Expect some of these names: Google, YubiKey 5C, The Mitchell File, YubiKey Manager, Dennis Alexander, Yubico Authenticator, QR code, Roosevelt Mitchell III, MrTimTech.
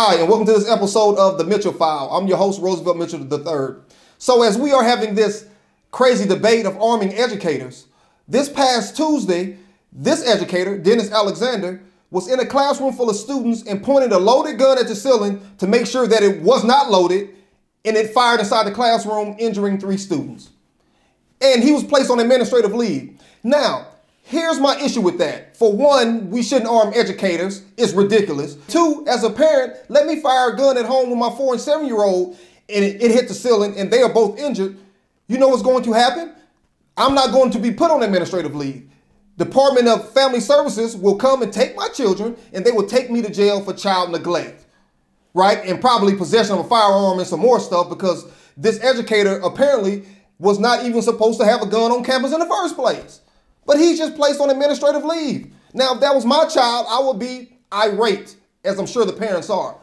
Hi, and welcome to this episode of The Mitchell File. I'm your host, Roosevelt Mitchell III. So as we are having this crazy debate of arming educators, this past Tuesday, this educator, Dennis Alexander, was in a classroom full of students and pointed a loaded gun at the ceiling to make sure that it was not loaded, and it fired inside the classroom, injuring 3 students. And he was placed on administrative leave. Now, here's my issue with that. For one, we shouldn't arm educators. It's ridiculous. 2, as a parent, let me fire a gun at home with my 4- and 7-year-old and it hit the ceiling and they are both injured. You know what's going to happen? I'm not going to be put on administrative leave. Department of Family Services will come and take my children and they will take me to jail for child neglect, right? And probably possession of a firearm and some more stuff, because this educator apparently was not even supposed to have a gun on campus in the first place. But he's just placed on administrative leave. Now, if that was my child, I would be irate, as I'm sure the parents are.